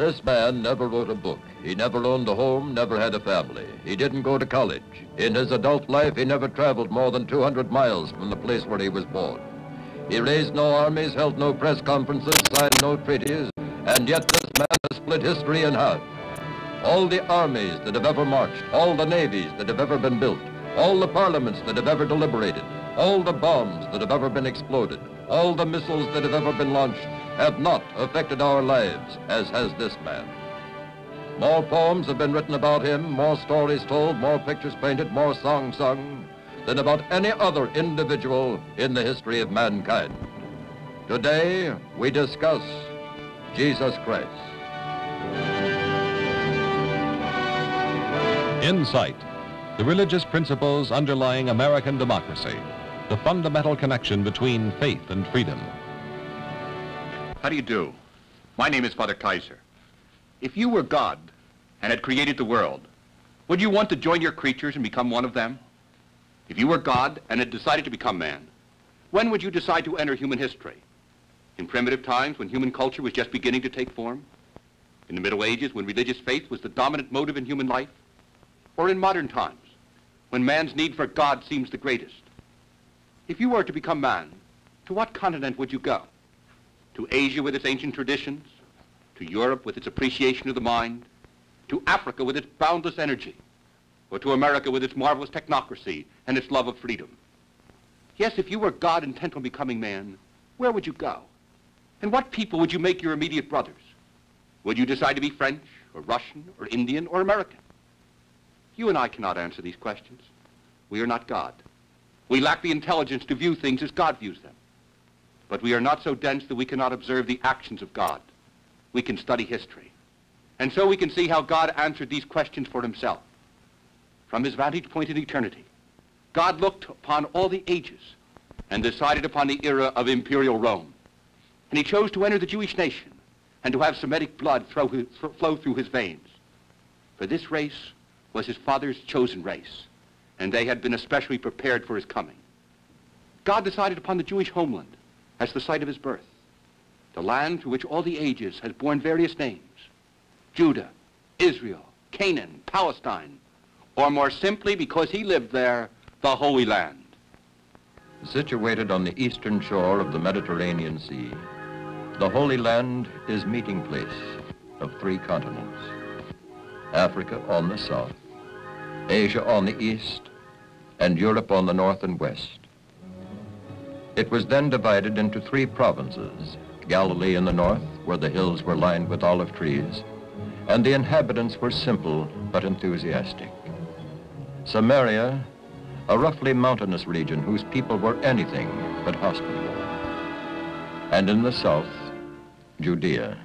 This man never wrote a book. He never owned a home, never had a family. He didn't go to college. In his adult life, he never traveled more than 200 miles from the place where he was born. He raised no armies, held no press conferences, signed no treaties, and yet this man has split history in half. All the armies that have ever marched, all the navies that have ever been built, all the parliaments that have ever deliberated, all the bombs that have ever been exploded, all the missiles that have ever been launched, have not affected our lives as has this man. More poems have been written about him, more stories told, more pictures painted, more songs sung than about any other individual in the history of mankind. Today, we discuss Jesus Christ. Insight, the religious principles underlying American democracy, the fundamental connection between faith and freedom. How do you do? My name is Father Kieser. If you were God and had created the world, would you want to join your creatures and become one of them? If you were God and had decided to become man, when would you decide to enter human history? In primitive times, when human culture was just beginning to take form? In the Middle Ages, when religious faith was the dominant motive in human life? Or in modern times, when man's need for God seems the greatest? If you were to become man, to what continent would you go? To Asia with its ancient traditions, to Europe with its appreciation of the mind, to Africa with its boundless energy, or to America with its marvelous technocracy and its love of freedom? Yes, if you were God intent on becoming man, where would you go? And what people would you make your immediate brothers? Would you decide to be French, or Russian, or Indian, or American? You and I cannot answer these questions. We are not God. We lack the intelligence to view things as God views them. But we are not so dense that we cannot observe the actions of God. We can study history. And so we can see how God answered these questions for himself. From his vantage point in eternity, God looked upon all the ages and decided upon the era of imperial Rome. And he chose to enter the Jewish nation and to have Semitic blood flow through his veins. For this race was his father's chosen race, and they had been especially prepared for his coming. God decided upon the Jewish homeland as the site of his birth, the land to which all the ages has borne various names: Judah, Israel, Canaan, Palestine, or more simply, because he lived there, the Holy Land. Situated on the eastern shore of the Mediterranean Sea, the Holy Land is meeting place of three continents: Africa on the south, Asia on the east, and Europe on the north and west. It was then divided into three provinces: Galilee in the north, where the hills were lined with olive trees, and the inhabitants were simple but enthusiastic; Samaria, a roughly mountainous region whose people were anything but hospitable; and in the south, Judea,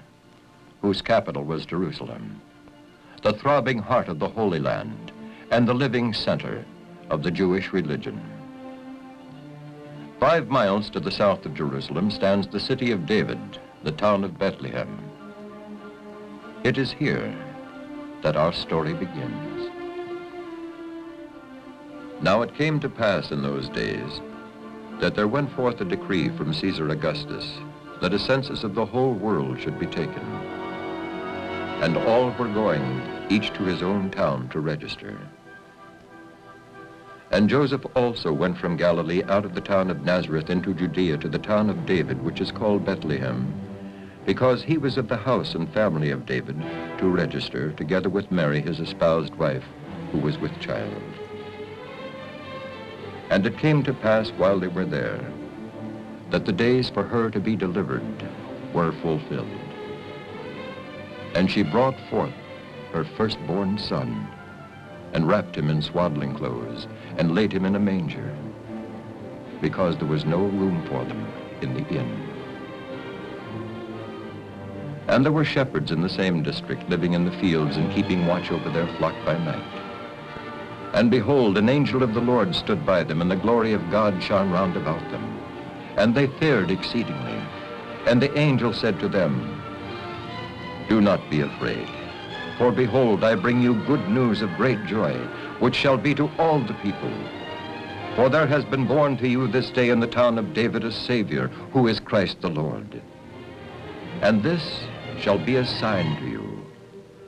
whose capital was Jerusalem, the throbbing heart of the Holy Land and the living center of the Jewish religion. 5 miles to the south of Jerusalem stands the city of David, the town of Bethlehem. It is here that our story begins. Now it came to pass in those days that there went forth a decree from Caesar Augustus that a census of the whole world should be taken. And all were going, each to his own town, to register. And Joseph also went from Galilee out of the town of Nazareth into Judea to the town of David, which is called Bethlehem, because he was of the house and family of David, to register, together with Mary, his espoused wife, who was with child. And it came to pass while they were there, that the days for her to be delivered were fulfilled. And she brought forth her firstborn son, and wrapped him in swaddling clothes, and laid him in a manger, because there was no room for them in the inn. And there were shepherds in the same district, living in the fields and keeping watch over their flock by night. And behold, an angel of the Lord stood by them, and the glory of God shone round about them. And they feared exceedingly. And the angel said to them, "Do not be afraid. For behold, I bring you good news of great joy, which shall be to all the people. For there has been born to you this day in the town of David a Savior, who is Christ the Lord. And this shall be a sign to you.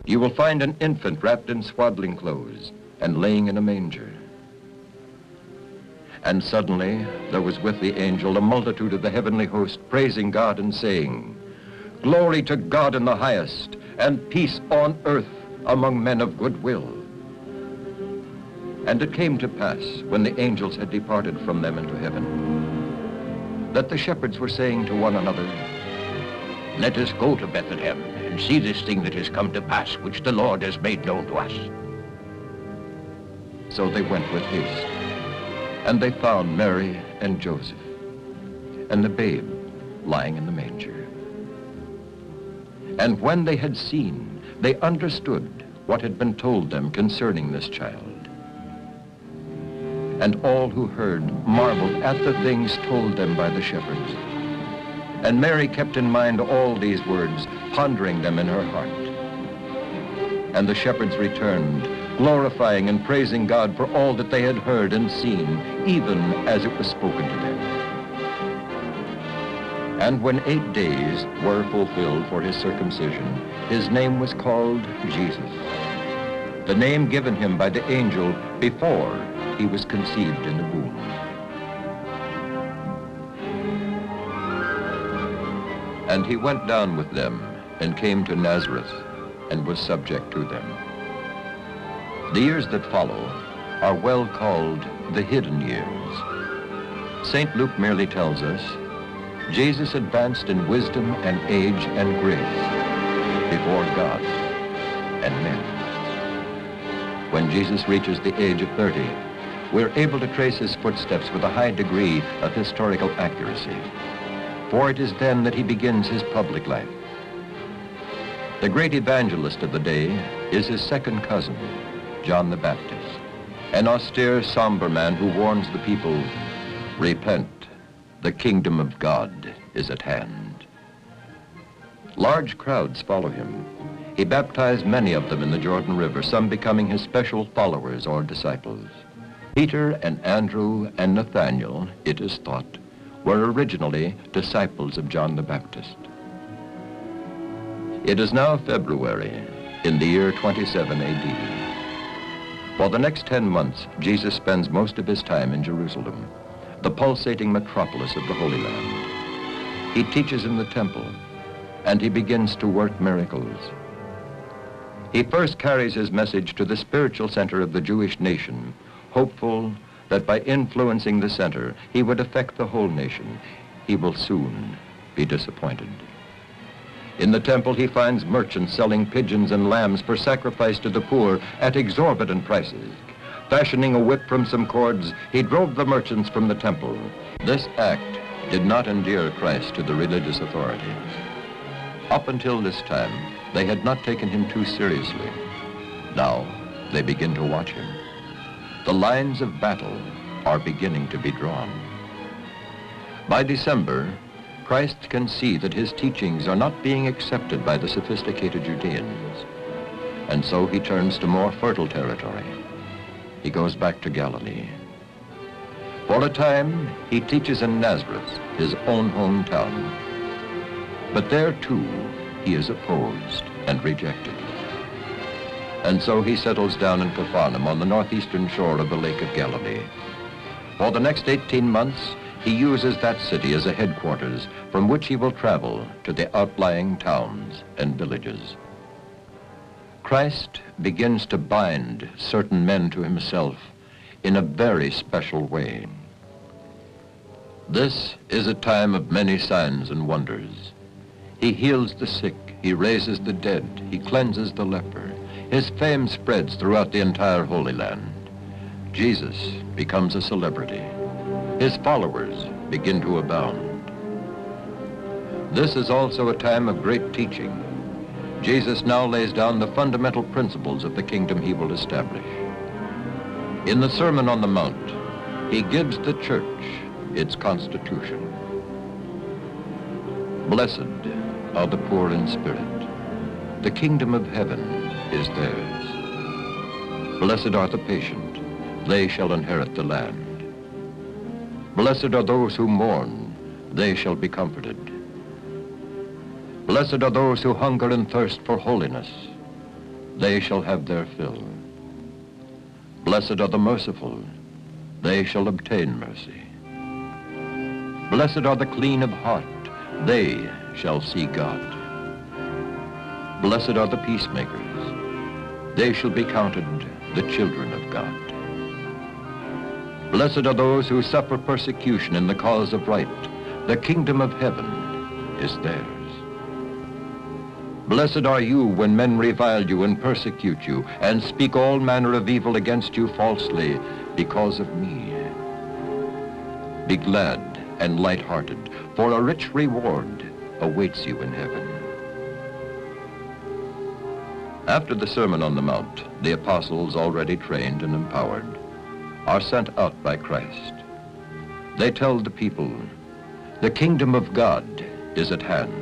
you will find an infant wrapped in swaddling clothes and laying in a manger. And suddenly there was with the angel a multitude of the heavenly host praising God and saying, "Glory to God in the highest, and peace on earth among men of good will." And it came to pass, when the angels had departed from them into heaven, that the shepherds were saying to one another, "Let us go to Bethlehem and see this thing that has come to pass, which the Lord has made known to us." So they went with haste, and they found Mary and Joseph, and the babe lying in the manger. And when they had seen, they understood what had been told them concerning this child. And all who heard marveled at the things told them by the shepherds. And Mary kept in mind all these words, pondering them in her heart. And the shepherds returned, glorifying and praising God for all that they had heard and seen, even as it was spoken to them. And when 8 days were fulfilled for his circumcision, his name was called Jesus, the name given him by the angel before he was conceived in the womb. And he went down with them and came to Nazareth and was subject to them. The years that follow are well called the hidden years. St. Luke merely tells us, Jesus advanced in wisdom and age and grace before God and men. When Jesus reaches the age of 30, we're able to trace his footsteps with a high degree of historical accuracy, for it is then that he begins his public life. The great evangelist of the day is his second cousin, John the Baptist, an austere, somber man who warns the people, "Repent. The kingdom of God is at hand." Large crowds follow him. He baptized many of them in the Jordan River, some becoming his special followers or disciples. Peter and Andrew and Nathaniel, it is thought, were originally disciples of John the Baptist. It is now February in the year 27 AD. For the next 10 months, Jesus spends most of his time in Jerusalem, the pulsating metropolis of the Holy Land. He teaches in the temple, and he begins to work miracles. He first carries his message to the spiritual center of the Jewish nation, hopeful that by influencing the center, he would affect the whole nation. He will soon be disappointed. In the temple, he finds merchants selling pigeons and lambs for sacrifice to the poor at exorbitant prices. Fashioning a whip from some cords, he drove the merchants from the temple. This act did not endear Christ to the religious authorities. Up until this time, they had not taken him too seriously. Now, they begin to watch him. The lines of battle are beginning to be drawn. By December, Christ can see that his teachings are not being accepted by the sophisticated Judeans. And so he turns to more fertile territory. He goes back to Galilee. For a time, he teaches in Nazareth, his own hometown. But there, too, he is opposed and rejected. And so he settles down in Capernaum on the northeastern shore of the Lake of Galilee. For the next 18 months, he uses that city as a headquarters from which he will travel to the outlying towns and villages. Christ begins to bind certain men to himself in a very special way. This is a time of many signs and wonders. He heals the sick, he raises the dead, he cleanses the leper. His fame spreads throughout the entire Holy Land. Jesus becomes a celebrity. His followers begin to abound. This is also a time of great teaching. Jesus now lays down the fundamental principles of the kingdom he will establish. In the Sermon on the Mount, he gives the church its constitution. Blessed are the poor in spirit. The kingdom of heaven is theirs. Blessed are the patient. They shall inherit the land. Blessed are those who mourn. They shall be comforted. Blessed are those who hunger and thirst for holiness. they shall have their fill. Blessed are the merciful, they shall obtain mercy. Blessed are the clean of heart, they shall see God. Blessed are the peacemakers, they shall be counted the children of God. Blessed are those who suffer persecution in the cause of right, the kingdom of heaven is theirs. Blessed are you when men revile you and persecute you and speak all manner of evil against you falsely because of me. Be glad and light-hearted, for a rich reward awaits you in heaven. After the Sermon on the Mount, the apostles, already trained and empowered, are sent out by Christ. They tell the people, the kingdom of God is at hand.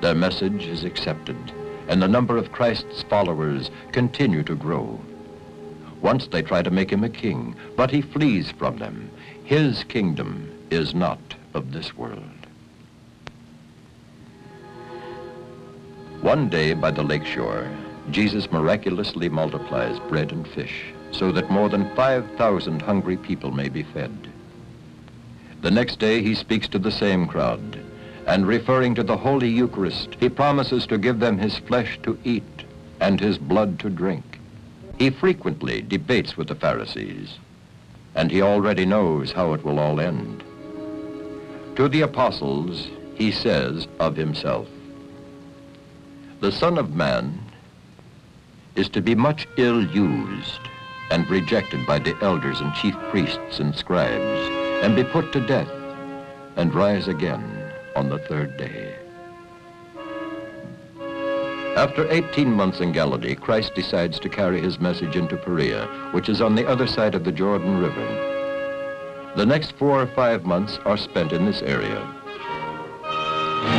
Their message is accepted, and the number of Christ's followers continue to grow. Once they try to make him a king, but he flees from them. His kingdom is not of this world. One day by the lakeshore, Jesus miraculously multiplies bread and fish so that more than 5,000 hungry people may be fed. The next day he speaks to the same crowd, and referring to the Holy Eucharist, he promises to give them his flesh to eat and his blood to drink. He frequently debates with the Pharisees, and he already knows how it will all end. To the apostles, he says of himself, the Son of Man is to be much ill-used and rejected by the elders and chief priests and scribes, and be put to death and rise again on the third day. After 18 months in Galilee, Christ decides to carry his message into Perea, which is on the other side of the Jordan River. The next 4 or 5 months are spent in this area.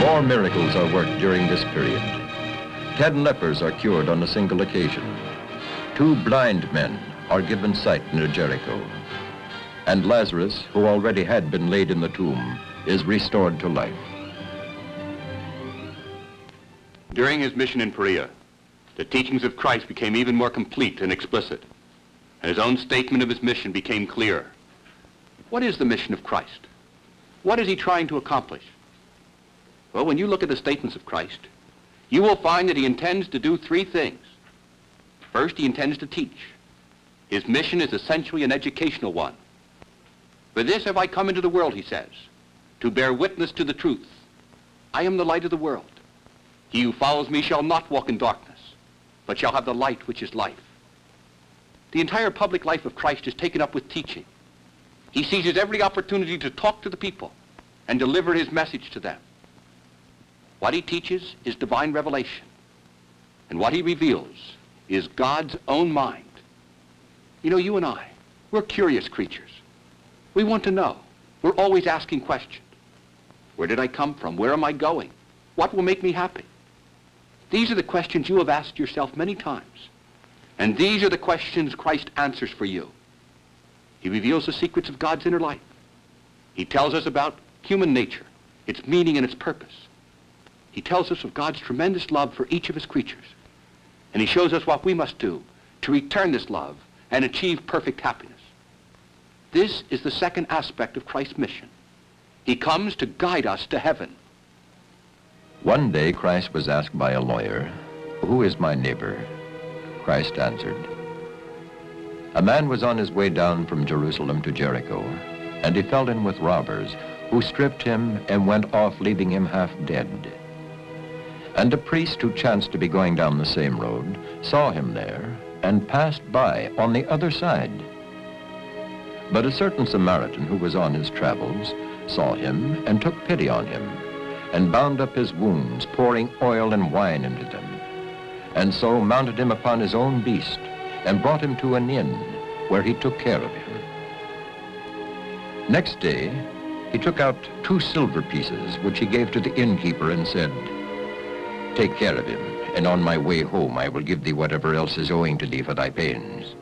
More miracles are worked during this period. 10 lepers are cured on a single occasion. 2 blind men are given sight near Jericho. And Lazarus, who already had been laid in the tomb, is restored to life. During his mission in Perea, the teachings of Christ became even more complete and explicit, and his own statement of his mission became clearer. What is the mission of Christ? What is he trying to accomplish? Well, when you look at the statements of Christ, you will find that he intends to do 3 things. First, he intends to teach. His mission is essentially an educational one. For this have I come into the world, he says, to bear witness to the truth. I am the light of the world. He who follows me shall not walk in darkness, but shall have the light which is life. The entire public life of Christ is taken up with teaching. He seizes every opportunity to talk to the people and deliver his message to them. What he teaches is divine revelation, and what he reveals is God's own mind. You know, you and I, we're curious creatures. We want to know. We're always asking questions. Where did I come from? Where am I going? What will make me happy? These are the questions you have asked yourself many times, and these are the questions Christ answers for you. He reveals the secrets of God's inner life. He tells us about human nature, its meaning and its purpose. He tells us of God's tremendous love for each of his creatures, and he shows us what we must do to return this love and achieve perfect happiness. This is the second aspect of Christ's mission. He comes to guide us to heaven. One day, Christ was asked by a lawyer, "Who is my neighbor?" Christ answered, "A man was on his way down from Jerusalem to Jericho, and he fell in with robbers, who stripped him and went off, leaving him half dead. And a priest who chanced to be going down the same road saw him there and passed by on the other side. But a certain Samaritan who was on his travels saw him and took pity on him, and bound up his wounds, pouring oil and wine into them. And so mounted him upon his own beast, and brought him to an inn, where he took care of him. Next day, he took out 2 silver pieces, which he gave to the innkeeper and said, 'Take care of him, and on my way home I will give thee whatever else is owing to thee for thy pains.'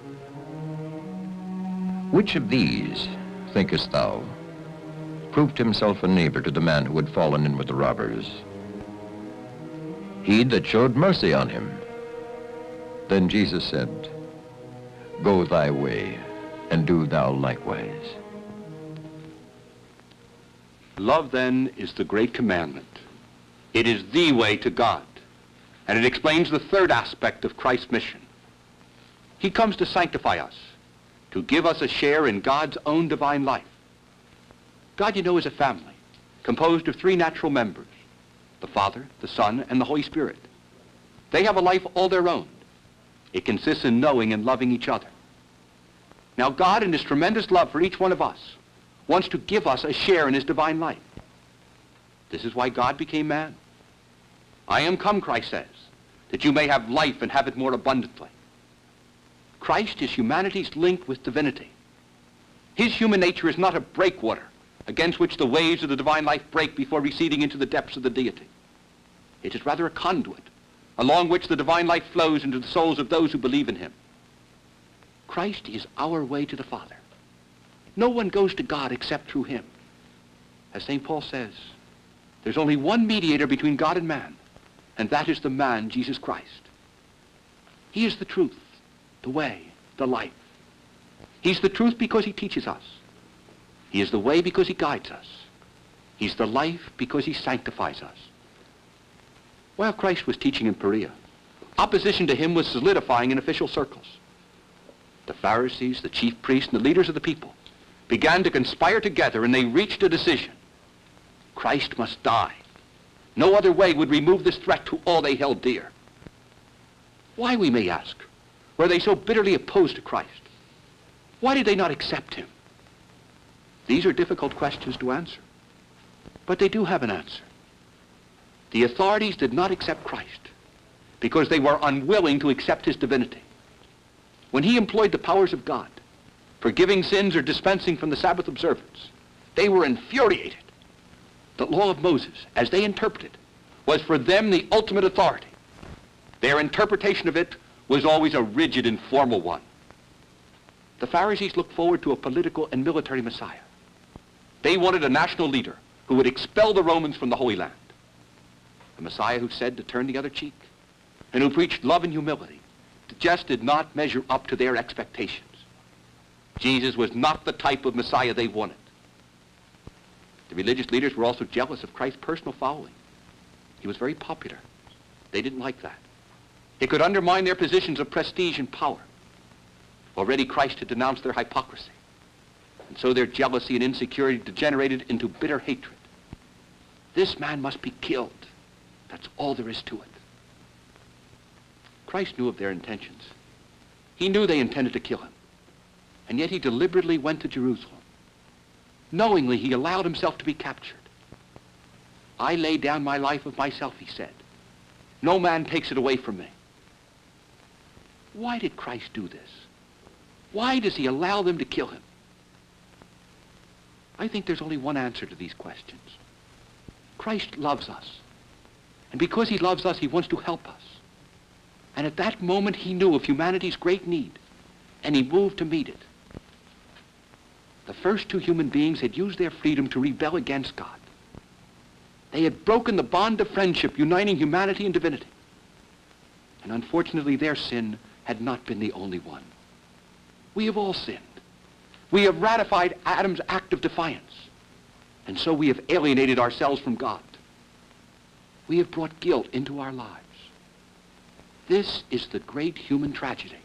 Which of these, thinkest thou, proved himself a neighbor to the man who had fallen in with the robbers? He that showed mercy on him. Then Jesus said, "Go thy way, and do thou likewise." Love, then, is the great commandment. It is the way to God, and it explains the third aspect of Christ's mission. He comes to sanctify us, to give us a share in God's own divine life. God, you know, is a family composed of three natural members, the Father, the Son, and the Holy Spirit. They have a life all their own. It consists in knowing and loving each other. Now God, in his tremendous love for each one of us, wants to give us a share in his divine life. This is why God became man. "I am come," Christ says, "that you may have life and have it more abundantly." Christ is humanity's link with divinity. His human nature is not a breakwater against which the waves of the divine life break before receding into the depths of the deity. It is rather a conduit along which the divine life flows into the souls of those who believe in him. Christ is our way to the Father. No one goes to God except through him. As St. Paul says, there's only one mediator between God and man, and that is the man, Jesus Christ. He is the truth, the way, the life. He's the truth because he teaches us. He is the way because he guides us. He's the life because he sanctifies us. While Christ was teaching in Perea, opposition to him was solidifying in official circles. The Pharisees, the chief priests, and the leaders of the people began to conspire together, and they reached a decision. Christ must die. No other way would remove this threat to all they held dear. Why, we may ask, were they so bitterly opposed to Christ? Why did they not accept him? These are difficult questions to answer, but they do have an answer. The authorities did not accept Christ because they were unwilling to accept his divinity. When he employed the powers of God, forgiving sins or dispensing from the Sabbath observance, they were infuriated. The law of Moses, as they interpreted, was for them the ultimate authority. Their interpretation of it was always a rigid and formal one. The Pharisees looked forward to a political and military Messiah. They wanted a national leader who would expel the Romans from the Holy Land. A Messiah who said to turn the other cheek, and who preached love and humility, just did not measure up to their expectations. Jesus was not the type of Messiah they wanted. The religious leaders were also jealous of Christ's personal following. He was very popular. They didn't like that. It could undermine their positions of prestige and power. Already Christ had denounced their hypocrisy, and so their jealousy and insecurity degenerated into bitter hatred. This man must be killed. That's all there is to it. Christ knew of their intentions. He knew they intended to kill him, and yet he deliberately went to Jerusalem. Knowingly, he allowed himself to be captured. "I lay down my life of myself," he said. "No man takes it away from me." Why did Christ do this? Why does he allow them to kill him? I think there's only one answer to these questions. Christ loves us. And because he loves us, he wants to help us. And at that moment, he knew of humanity's great need, and he moved to meet it. The first two human beings had used their freedom to rebel against God. They had broken the bond of friendship uniting humanity and divinity. And unfortunately, their sin had not been the only one. We have all sinned. We have ratified Adam's act of defiance. And so we have alienated ourselves from God. We have brought guilt into our lives. This is the great human tragedy.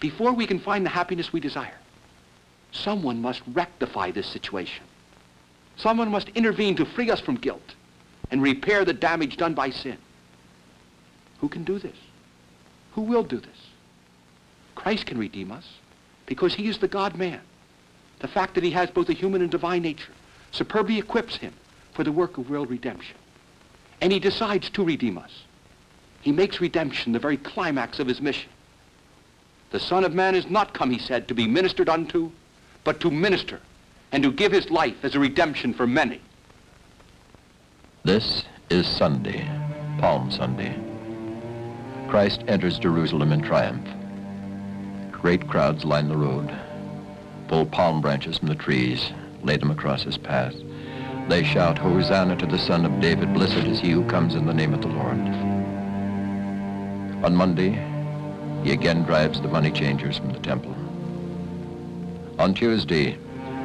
Before we can find the happiness we desire, someone must rectify this situation. Someone must intervene to free us from guilt and repair the damage done by sin. Who can do this? Who will do this? Christ can redeem us because he is the God-man. The fact that he has both a human and divine nature superbly equips him for the work of world redemption. And he decides to redeem us. He makes redemption the very climax of his mission. The Son of Man is not come, he said, to be ministered unto, but to minister and to give his life as a redemption for many. This is Sunday, Palm Sunday. Christ enters Jerusalem in triumph. Great crowds line the road, pull palm branches from the trees, lay them across his path. They shout, "Hosanna to the Son of David, blessed is he who comes in the name of the Lord." On Monday, he again drives the money changers from the temple. On Tuesday,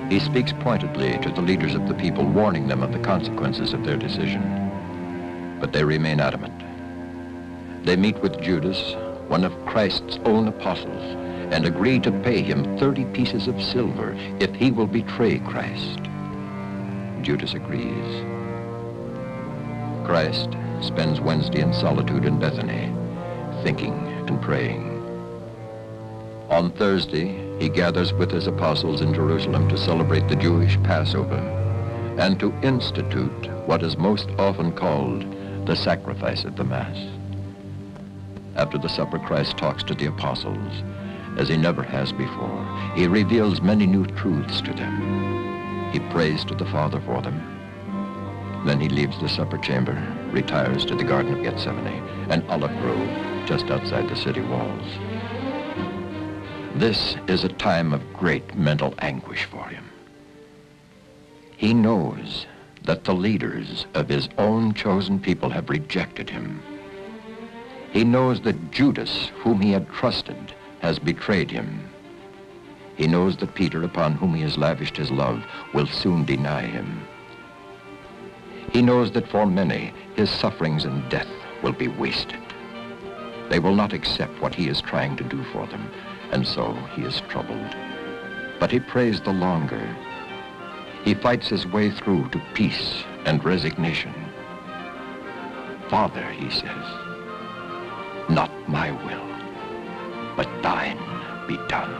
he speaks pointedly to the leaders of the people, warning them of the consequences of their decision. But they remain adamant. They meet with Judas, one of Christ's own apostles, and agree to pay him 30 pieces of silver if he will betray Christ. Judas agrees. Christ spends Wednesday in solitude in Bethany, thinking and praying. On Thursday, he gathers with his apostles in Jerusalem to celebrate the Jewish Passover and to institute what is most often called the sacrifice of the Mass. After the supper, Christ talks to the apostles as he never has before. He reveals many new truths to them. He prays to the Father for them. Then he leaves the supper chamber, retires to the Garden of Gethsemane, an olive grove just outside the city walls. This is a time of great mental anguish for him. He knows that the leaders of his own chosen people have rejected him. He knows that Judas, whom he had trusted, has betrayed him. He knows that Peter, upon whom he has lavished his love, will soon deny him. He knows that for many, his sufferings and death will be wasted. They will not accept what he is trying to do for them, and so he is troubled. But he prays the longer. He fights his way through to peace and resignation. Father, he says, not my will, but thine be done.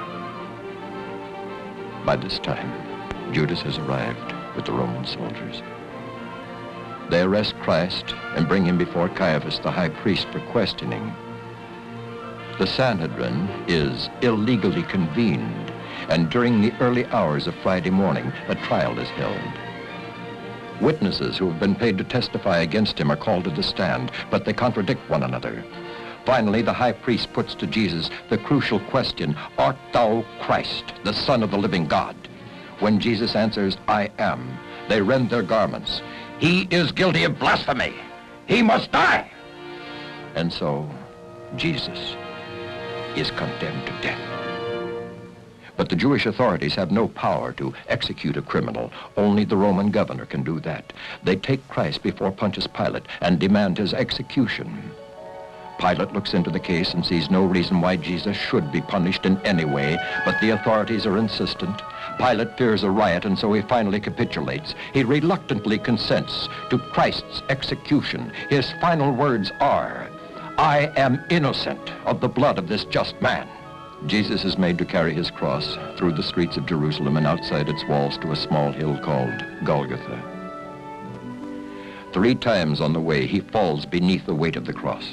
By this time, Judas has arrived with the Roman soldiers. They arrest Christ and bring him before Caiaphas, the high priest, for questioning. The Sanhedrin is illegally convened, and during the early hours of Friday morning, a trial is held. Witnesses who have been paid to testify against him are called to the stand, but they contradict one another. Finally, the high priest puts to Jesus the crucial question, "Art thou Christ, the Son of the living God?" When Jesus answers, "I am," they rend their garments. He is guilty of blasphemy. He must die. And so, Jesus is condemned to death. But the Jewish authorities have no power to execute a criminal. Only the Roman governor can do that. They take Christ before Pontius Pilate and demand his execution. Pilate looks into the case and sees no reason why Jesus should be punished in any way, but the authorities are insistent. Pilate fears a riot, and so he finally capitulates. He reluctantly consents to Christ's execution. His final words are, "I am innocent of the blood of this just man." Jesus is made to carry his cross through the streets of Jerusalem and outside its walls to a small hill called Golgotha. 3 times on the way, he falls beneath the weight of the cross.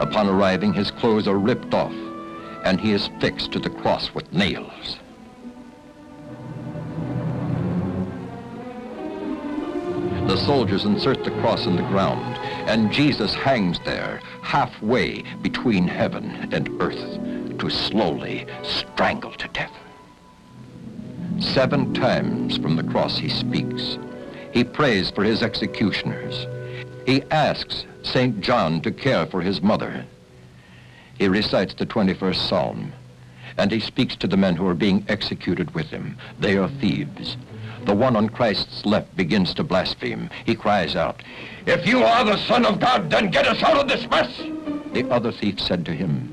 Upon arriving, his clothes are ripped off, and he is fixed to the cross with nails. The soldiers insert the cross in the ground, and Jesus hangs there, halfway between heaven and earth, to slowly strangle to death. 7 times from the cross he speaks. He prays for his executioners. He asks St. John to care for his mother. He recites the 21st Psalm, and he speaks to the men who are being executed with him. They are thieves. The one on Christ's left begins to blaspheme. He cries out, "If you are the Son of God, then get us out of this mess." The other thief said to him,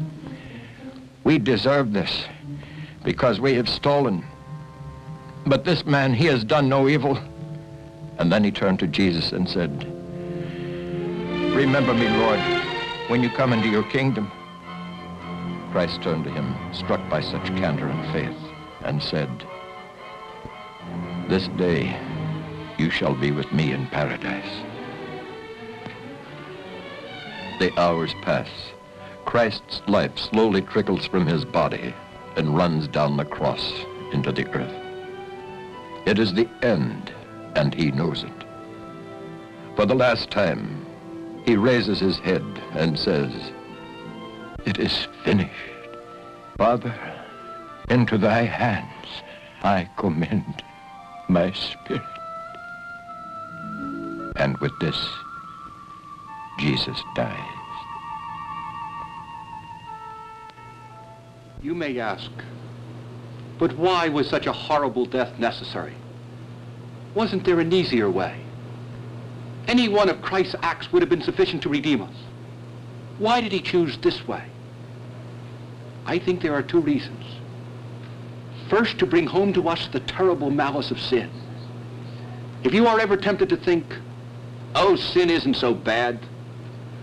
"We deserve this because we have stolen. But this man, he has done no evil." And then he turned to Jesus and said, "Remember me, Lord, when you come into your kingdom." Christ turned to him, struck by such candor and faith, and said, "This day you shall be with me in paradise." The hours pass. Christ's life slowly trickles from his body and runs down the cross into the earth. It is the end, and he knows it. For the last time, he raises his head and says, "It is finished. Father, into thy hands I commend my spirit." And with this, Jesus dies. You may ask, but why was such a horrible death necessary? Wasn't there an easier way? Any one of Christ's acts would have been sufficient to redeem us. Why did he choose this way? I think there are two reasons. First, to bring home to us the terrible malice of sin. If you are ever tempted to think, oh, sin isn't so bad,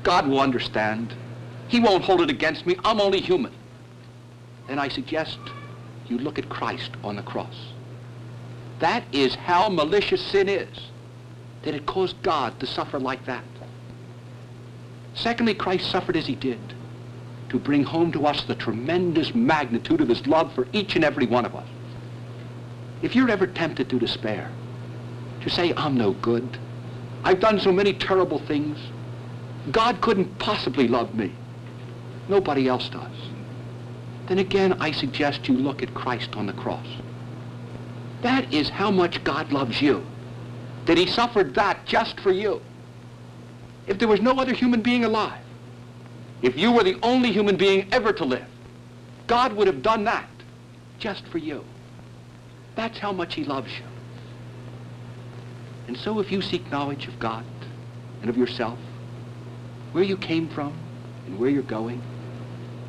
God will understand, he won't hold it against me, I'm only human, then I suggest you look at Christ on the cross. That is how malicious sin is, that it caused God to suffer like that. Secondly, Christ suffered as he did to bring home to us the tremendous magnitude of his love for each and every one of us. If you're ever tempted to despair, to say, I'm no good, I've done so many terrible things, God couldn't possibly love me, nobody else does, then again, I suggest you look at Christ on the cross. That is how much God loves you, that he suffered that just for you. If there was no other human being alive, if you were the only human being ever to live, God would have done that just for you. That's how much he loves you. And so if you seek knowledge of God and of yourself, where you came from and where you're going,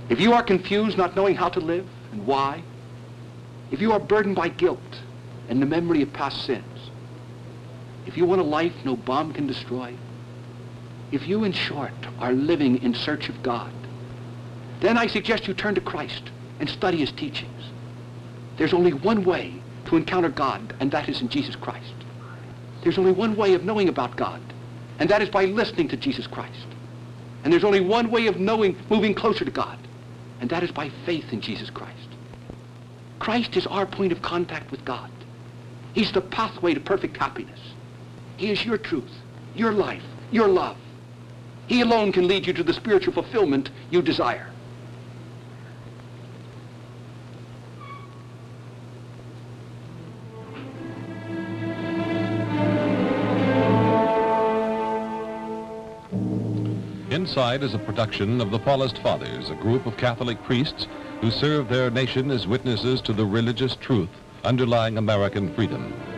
if you are confused, not knowing how to live and why, if you are burdened by guilt and the memory of past sins, if you want a life no bomb can destroy, if you, in short, are living in search of God, then I suggest you turn to Christ and study his teachings. There's only one way to encounter God, and that is in Jesus Christ. There's only one way of knowing about God, and that is by listening to Jesus Christ. And there's only one way of knowing, moving closer to God, and that is by faith in Jesus Christ. Christ is our point of contact with God. He's the pathway to perfect happiness. He is your truth, your life, your love. He alone can lead you to the spiritual fulfillment you desire. Insight is a production of the Paulist Fathers, a group of Catholic priests who serve their nation as witnesses to the religious truth underlying American freedom.